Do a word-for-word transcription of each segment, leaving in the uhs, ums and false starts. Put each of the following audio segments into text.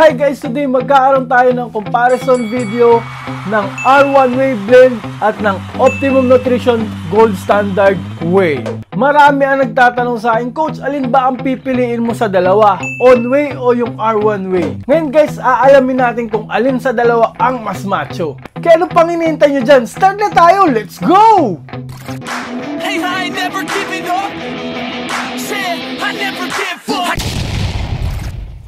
Hi guys! Today magkakaroon tayo ng comparison video ng R one Whey Blend at ng Optimum Nutrition Gold Standard Whey. Marami ang nagtatanong sa akin, Coach, alin ba ang pipiliin mo sa dalawa? On Whey o yung R one Whey? Ngayon guys, aalamin natin kung alin sa dalawa ang mas macho. Kaya anong pang hinihintay nyo dyan? Start na tayo! Let's go! Hey, I never give it up. Said I never give up.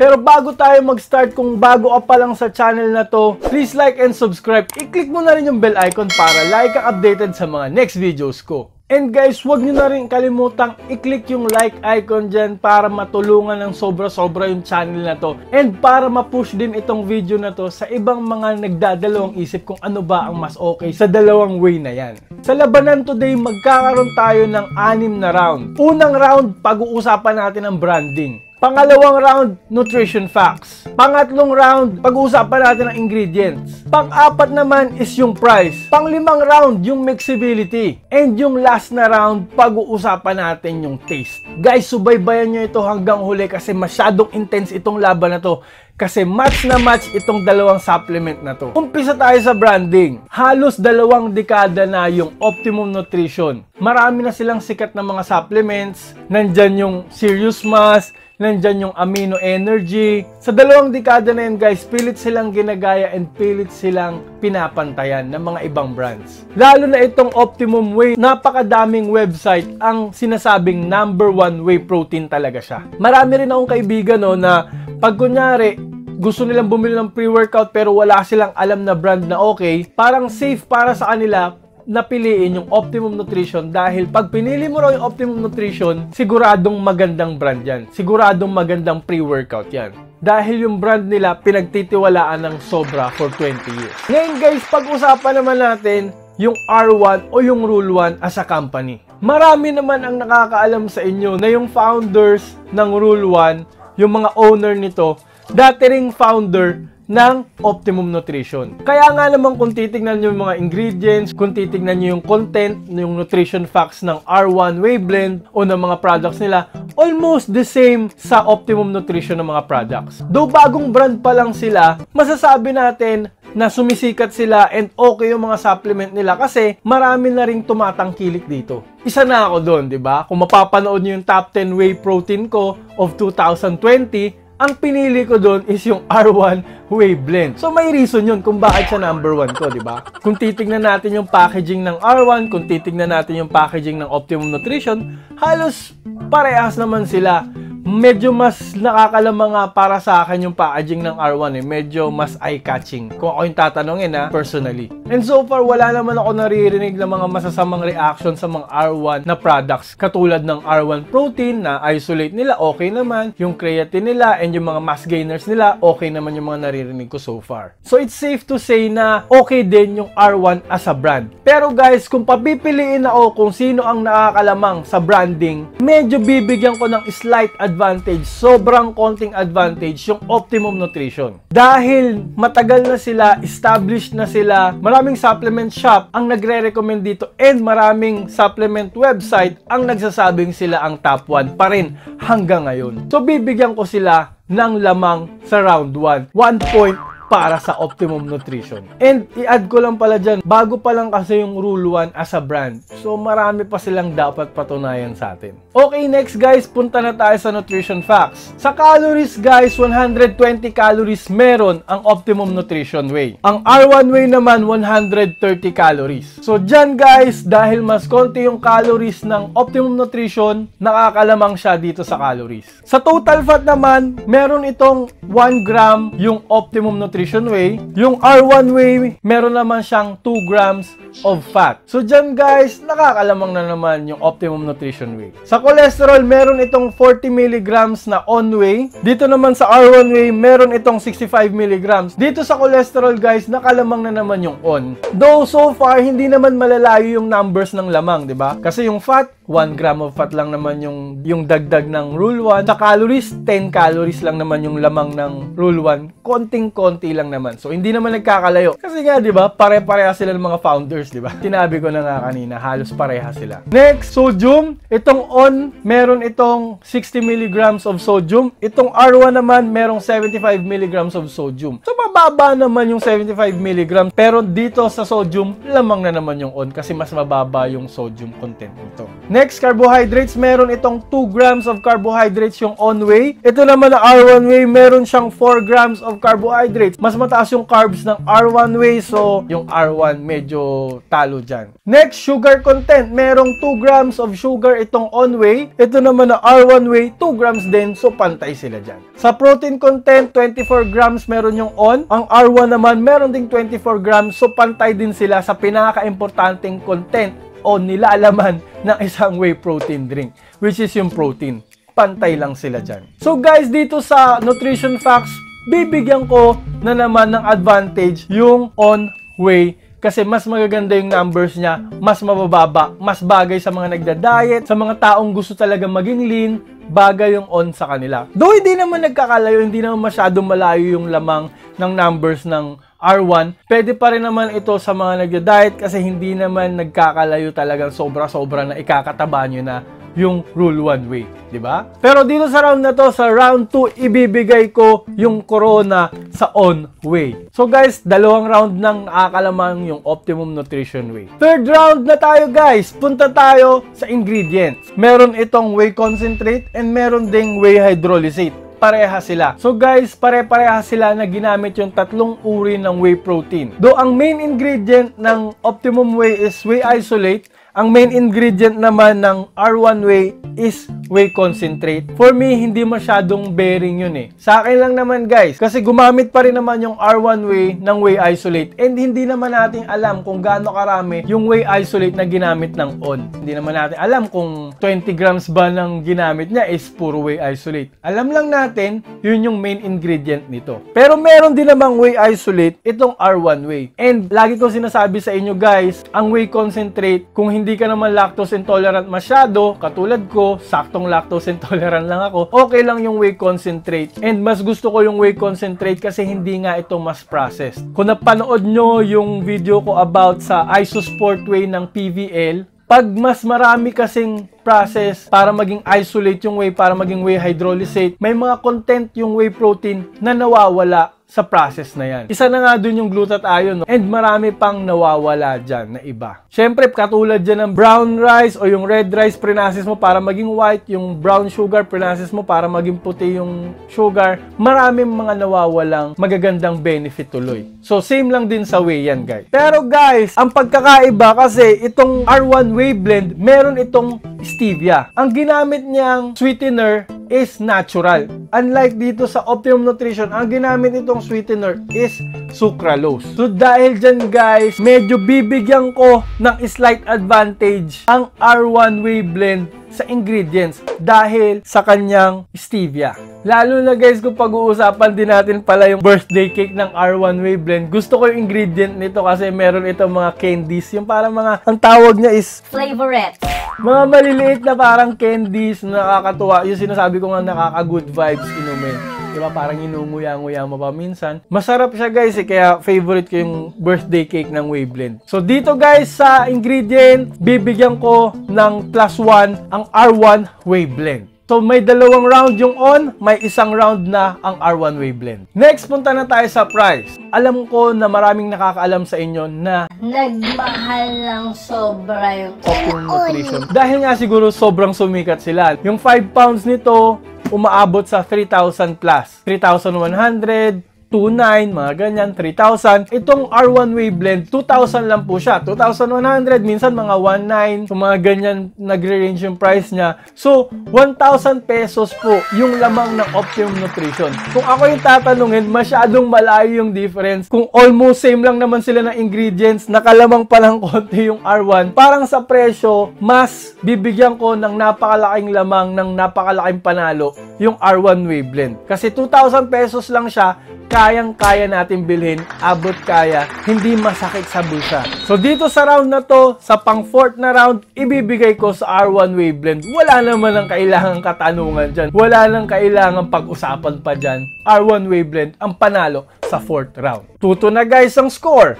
Pero bago tayo mag-start, kung bago ka pa lang sa channel na to, please like and subscribe. I-click mo na rin yung bell icon para like kang updated sa mga next videos ko. And guys, huwag nyo na rin kalimutang i-click yung like icon dyan para matulungan ng sobra-sobra yung channel na to. And para ma-push din itong video na to sa ibang mga nagdadalawang isip kung ano ba ang mas okay sa dalawang way na yan. Sa labanan today, magkakaroon tayo ng anim na round. Unang round, pag-uusapan natin ang branding. Pangalawang round, nutrition facts. Pangatlong round, pag-uusapan natin ang ingredients. Pang-apat naman is yung price. Pang-limang round, yung mixability. And yung last na round, pag-uusapan natin yung taste. Guys, subaybayan nyo ito hanggang huli kasi masyadong intense itong laban na to. Kasi match na match itong dalawang supplement na to. Umpisa tayo sa branding. Halos dalawang dekada na yung Optimum Nutrition. Marami na silang sikat na mga supplements. Nandyan yung Serious Mass, nandyan yung Amino Energy. Sa dalawang dekada na yun guys, pilit silang ginagaya and pilit silang pinapantayan ng mga ibang brands. Lalo na itong Optimum Whey, napakadaming website ang sinasabing number one whey protein talaga siya. Marami rin akong kaibigan no, na pag kunyari, gusto nilang bumili ng pre-workout pero wala silang alam na brand na okay, parang safe para sa kanila napiliin yung Optimum Nutrition dahil pag pinili mo raw yung Optimum Nutrition, siguradong magandang brand yan. Siguradong magandang pre-workout yan. Dahil yung brand nila pinagtitiwalaan ng sobra for twenty years. Ngayon guys, pag-usapan naman natin yung R one o yung Rule one as a company. Marami naman ang nakakaalam sa inyo na yung founders ng Rule one, yung mga owner nito, dati ring founder ng Optimum Nutrition. Kaya nga naman kung titignan nyo yung mga ingredients, kung titignan nyo yung content, yung nutrition facts ng R one Whey Blend o ng mga products nila, almost the same sa Optimum Nutrition ng mga products. Though bagong brand pa lang sila, masasabi natin na sumisikat sila and okay yung mga supplement nila kasi marami na ring tumatangkilik dito. Isa na ako doon, di ba? Kung mapapanood nyo yung top ten whey protein ko of two thousand twenty, ang pinili ko doon is yung R one Whey Blend. So may reason yun kung bakit siya number one ko, di ba? Kung titignan natin yung packaging ng R one, kung titignan natin yung packaging ng Optimum Nutrition, halos parehas naman sila. Medyo mas nakakalama nga para sa akin yung packaging ng R one eh. Medyo mas eye-catching. Kung ako yung tatanungin ha, personally. And so far, wala naman ako naririnig ng mga masasamang reaction sa mga R one na products. Katulad ng R one protein na isolate nila, okay naman. Yung creatine nila and yung mga mass gainers nila, okay naman yung mga naririnig ko so far. So it's safe to say na okay din yung R one as a brand. Pero guys, kung papipiliin ako kung sino ang nakakalamang sa branding, medyo bibigyan ko ng slight advantage advantage, sobrang konting advantage yung Optimum Nutrition. Dahil matagal na sila, established na sila, maraming supplement shop ang nagre-recommend dito and maraming supplement website ang nagsasabing sila ang top one pa rin hanggang ngayon. So bibigyan ko sila ng lamang sa round one. one point para sa Optimum Nutrition. And i-add ko lang pala dyan, bago pa lang kasi yung Rule one as a brand. So marami pa silang dapat patunayan sa atin. Okay, next guys, punta na tayo sa nutrition facts. Sa calories guys, one hundred twenty calories meron ang Optimum Nutrition Whey. Ang R one Whey naman, one hundred thirty calories. So dyan guys, dahil mas konti yung calories ng Optimum Nutrition, nakakalamang siya dito sa calories. Sa total fat naman, meron itong one gram yung Optimum Nutrition Whey. Yung R one Whey, meron naman siyang two grams of fat. So dyan guys, nakakalamang na naman yung Optimum Nutrition Whey. Sa cholesterol, meron itong forty milligrams na on whey. Dito naman sa R one Whey, meron itong sixty-five milligrams. Dito sa cholesterol guys, nakalamang na naman yung on. Though so far, hindi naman malalayo yung numbers ng lamang, di ba? Kasi yung fat, one gram of fat lang naman yung, yung dagdag ng Rule one. Sa calories, ten calories lang naman yung lamang ng Rule one. konting-konti lang naman. So, hindi naman nagkakalayo. Kasi nga, di ba, pare-pareha sila ng mga founders, di ba? Tinabi ko na nga kanina, halos pareha sila. Next, sodium. Itong on, meron itong sixty milligrams of sodium. Itong R one naman, merong seventy-five milligrams of sodium. So, mababa naman yung seventy-five milligrams. Pero dito sa sodium, lamang na naman yung on kasi mas mababa yung sodium content nito. Next, carbohydrates. Meron itong two grams of carbohydrates yung on whey. Ito naman na R one whey, meron siyang four grams of carbohydrates. Mas mataas yung carbs ng R one whey, so yung R one medyo talo dyan. Next, sugar content. Merong two grams of sugar itong on whey. Ito naman na R one whey, two grams din, so pantay sila dyan. Sa protein content, twenty-four grams meron yung on. Ang R one naman, meron ding twenty-four grams, so pantay din sila sa pinaka-importanting content o nilalaman ng isang whey protein drink, which is yung protein. Pantay lang sila dyan. So guys, dito sa nutrition facts, bibigyan ko na naman ng advantage yung on whey kasi mas magaganda yung numbers niya, mas mabababa, mas bagay sa mga nagda-diet, sa mga taong gusto talaga maging lean, bagay yung on sa kanila. Though hindi naman nagkakalayo, hindi naman masyadong malayo yung lamang ng numbers ng R one, pwede pa rin naman ito sa mga nagda-diet kasi hindi naman nagkakalayo talagang sobra-sobra na ikakataba nyo na yung rule one whey, di ba? Pero dito sa round na to, sa round two, ibibigay ko yung corona sa on whey. So guys, dalawang round ng nakakalamang yung Optimum Nutrition whey. Third round na tayo guys. Punta tayo sa ingredients. Meron itong whey concentrate and meron ding whey hydrolysate. Pareha sila. So guys, pare-pareha sila na ginamit yung tatlong uri ng whey protein. Though ang main ingredient ng Optimum whey is whey isolate, ang main ingredient naman ng R one whey is whey concentrate. For me, hindi masyadong bearing yun eh. Sa akin lang naman guys, kasi gumamit pa rin naman yung R one whey ng whey isolate. And hindi naman natin alam kung gaano karami yung whey isolate na ginamit ng on. Hindi naman natin alam kung twenty grams ba ng ginamit niya is puro whey isolate. Alam lang natin, yun yung main ingredient nito. Pero meron din namang whey isolate, itong R one whey. And lagi kong sinasabi sa inyo guys, ang whey concentrate, kung hindi hindi ka naman lactose intolerant masyado, katulad ko, saktong lactose intolerant lang ako, okay lang yung whey concentrate. And mas gusto ko yung whey concentrate kasi hindi nga ito mas processed. Kung napanood nyo yung video ko about sa I S O-Sport whey ng P V L, pag mas marami kasing process para maging isolate yung whey, para maging whey hydrolysate, may mga content yung whey protein na nawawala sa process na yan. Isa na nga dun yung glutathione, no? And marami pang nawawala dyan na iba. Siyempre, katulad dyan ng brown rice o yung red rice, prinasis mo para maging white, yung brown sugar, prinasis mo para maging puti yung sugar. Maraming mga nawawalang magagandang benefit tuloy. So, same lang din sa whey yan, guys. Pero guys, ang pagkakaiba kasi itong R one Whey Blend, meron itong stevia. Ang ginamit niyang sweetener is natural. Unlike dito sa Optimum Nutrition, ang ginamit nitong sweetener is sucralose. So dahil dyan guys, medyo bibigyan ko ng slight advantage ang R one Whey Blend sa ingredients dahil sa kanyang stevia. Lalo na guys kung pag-uusapan din natin pala yung birthday cake ng R one Whey Blend. Gusto ko yung ingredient nito kasi meron itong mga candies. Yung parang mga, ang tawag niya is flavorette. Mga maliliit na parang candies na nakakatuwa. Yung sinasabi ko nga nakaka-good vibes inumin. Diba parang inunguya-nguya mo pa minsan. Masarap siya guys eh, kaya favorite ko yung birthday cake ng Whey Blend. So dito guys sa ingredient, bibigyan ko ng plus one ang R one Whey Blend. So may dalawang round yung on, may isang round na ang R one Whey Blend. Next, punta na tayo sa price. Alam ko na maraming nakakaalam sa inyo na nagmahal lang sobra yung Optimum Nutrition. Dahil nga siguro sobrang sumikat sila. Yung five pounds nito, umaabot sa three thousand plus. three thousand one hundred, two thousand nine, mga ganyan, three thousand. Itong R one Whey Blend, two thousand lang po siya. two thousand one hundred, minsan mga one thousand nine hundred, so mga ganyan, nagre-range yung price niya. So, one thousand pesos po yung lamang ng Optimum Nutrition. Kung ako yung tatanungin, masyadong malayo yung difference. Kung almost same lang naman sila ng ingredients, nakalamang palang konti yung R one, parang sa presyo, mas bibigyan ko ng napakalaking lamang, ng napakalaking panalo, yung R one Whey Blend. Kasi two thousand pesos lang siya, kayang-kaya natin bilhin, abot kaya, hindi masakit sa bulsa. So dito sa round na to, sa pang-fourth na round, ibibigay ko sa R one Whey Blend. Wala naman ang kailangang katanungan dyan. Wala nang kailangang pag-usapan pa dyan. R one Whey Blend ang panalo sa fourth round. Tuto na guys ang score.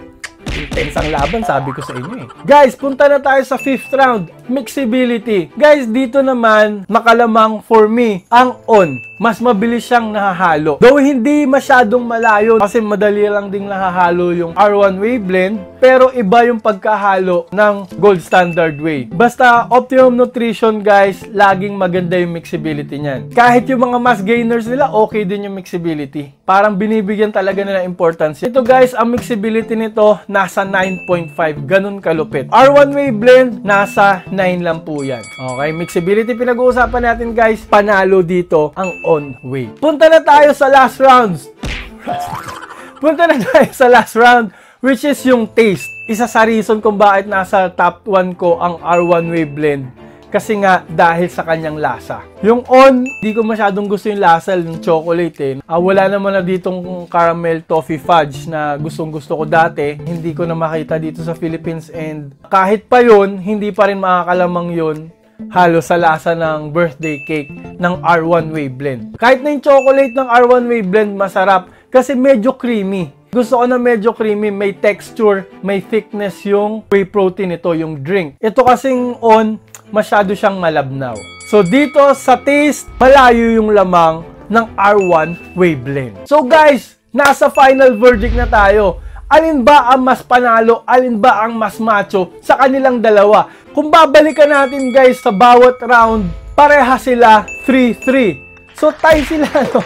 Intense ang laban, sabi ko sa inyo eh. Guys, punta na tayo sa fifth round, mixability. Guys, dito naman, nakalamang for me, ang on. Mas mabilis siyang nahahalo. Though hindi masyadong malayo, kasi madali lang ding nahahalo yung R one Whey Blend, pero iba yung pagkahalo ng Gold Standard Whey. Basta, Optimum Nutrition guys, laging maganda yung mixability niyan. Kahit yung mga mass gainers nila, okay din yung mixability. Parang binibigyan talaga nila importance. Ito guys, ang mixability nito, nasa nine point five, ganun kalupit. R one Whey Blend, nasa nine lang po yan. Okay, mixability pinag-uusapan natin guys. Panalo dito ang on whey. Punta na tayo sa last rounds. Punta na tayo sa last round, which is yung taste. Isa sa reason kung bakit nasa top one ko ang R one Whey Blend. Kasi nga, dahil sa kanyang lasa. Yung on, di ko masyadong gusto yung lasa ng chocolate eh. Ah, wala naman na ditong caramel toffee fudge na gustong gusto ko dati. Hindi ko na makita dito sa Philippines. And kahit pa yun, hindi pa rin makakalamang yun halos sa lasa ng birthday cake ng R one Whey Blend. Kahit na yung chocolate ng R one Whey Blend masarap kasi medyo creamy. Gusto ko na medyo creamy, may texture, may thickness yung whey protein ito, yung drink. Ito kasing on, masyado siyang malabnaw. So dito sa taste, malayo yung lamang ng R one Whey Blend. So guys, nasa final verdict na tayo. Alin ba ang mas panalo? Alin ba ang mas macho sa kanilang dalawa? Kung babalikan natin guys sa bawat round, pareha sila three three. So tie sila no?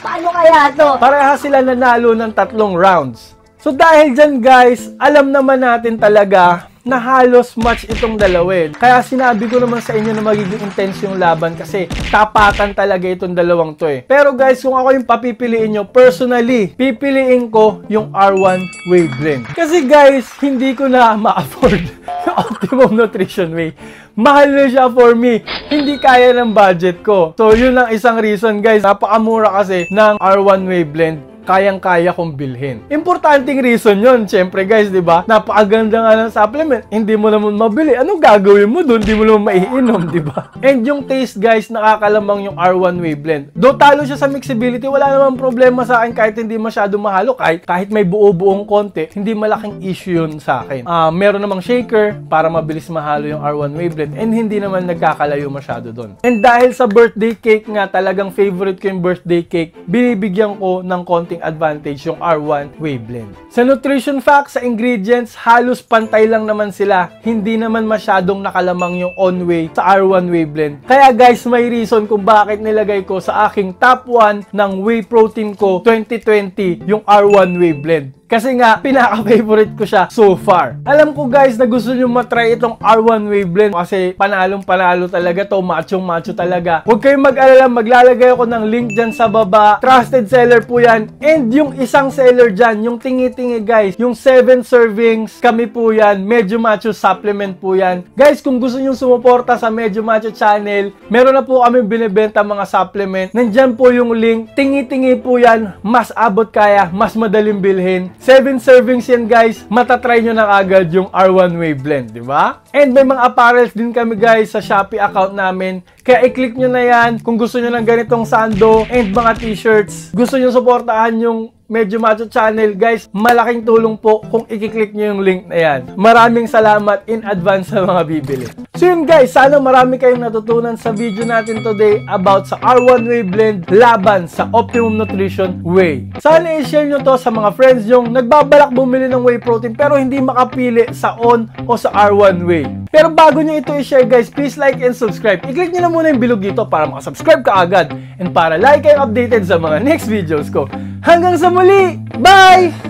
Paano kaya to? Pareha sila nanalo ng tatlong rounds. So dahil dyan guys, alam naman natin talaga na halos match itong dalawin. Kaya sinabi ko naman sa inyo na magiging intense yung laban kasi tapatan talaga itong dalawang to eh. Pero guys, kung ako yung papipiliin nyo, personally, pipiliin ko yung R one Whey Blend. Kasi guys, hindi ko na ma-afford yung Optimum Nutrition Whey. Mahal na siya for me. Hindi kaya ng budget ko. So, yun ang isang reason, guys. Napakamura kasi ng R one Whey Blend. Kayang-kaya kong bilhin. Importanteng reason yun. Siyempre, guys, di ba? Napakaganda nga ng supplement. Hindi mo naman mabili. Anong gagawin mo dun? Hindi mo naman maiinom, di ba? And yung taste, guys, nakakalamang yung R one Whey Blend. Though talo siya sa mixability, wala namang problema sa akin kahit hindi masyado mahalo. Kahit, kahit may buo-buong konti, hindi malaking issue yun sa akin. Uh, meron namang shaker para mabilis mahalo yung R one Whey Blend and hindi naman nagkakalayo masyado dun. And dahil sa birthday cake nga, talagang favorite ko yung birthday cake, binibigyan ko ng konting advantage yung R one Whey Blend. Sa nutrition facts, sa ingredients, halos pantay lang naman sila. Hindi naman masyadong nakalamang yung on whey sa R one Whey Blend. Kaya guys, may reason kung bakit nilagay ko sa aking top one ng whey protein ko twenty twenty yung R one Whey Blend. Kasi nga, pinaka-favorite ko siya so far. Alam ko guys na gusto nyo matry itong R one Whey Blend kasi panalong-panalo talaga to, machong-macho talaga. Huwag kayong mag-alala, maglalagay ako ng link dyan sa baba. Trusted seller po yan. And yung isang seller dyan, yung tingi-tingi guys, yung seven servings, kami po yan. Medyo Macho supplement po yan. Guys, kung gusto nyo sumuporta sa Medyo Macho channel, meron na po kami binibenta mga supplement. Nandyan po yung link. Tingi-tingi po yan. Mas abot kaya, mas madaling bilhin. seven servings yan guys, matatry nyo na agad yung R one Whey Blend, di ba? And may mga apparels din kami guys sa Shopee account namin. Kaya i-click nyo na yan kung gusto nyo ng ganitong sando and mga t-shirts. Gusto nyo suportahan yung Medyo Macho channel guys, malaking tulong po kung i-click nyo yung link na yan. Maraming salamat in advance sa mga bibili. So yun guys, sana marami kayong natutunan sa video natin today about sa R one Whey Blend laban sa Optimum Nutrition Whey. Sana i-share nyo to sa mga friends nyo nagbabalak bumili ng whey protein pero hindi makapili sa on o sa R one Whey. Pero bago nyo ito i-share guys, please like and subscribe. I-click nyo na muna yung bilog dito para makasubscribe ka agad and para like kayo updated sa mga next videos ko. Hanggang sa muli! Bye!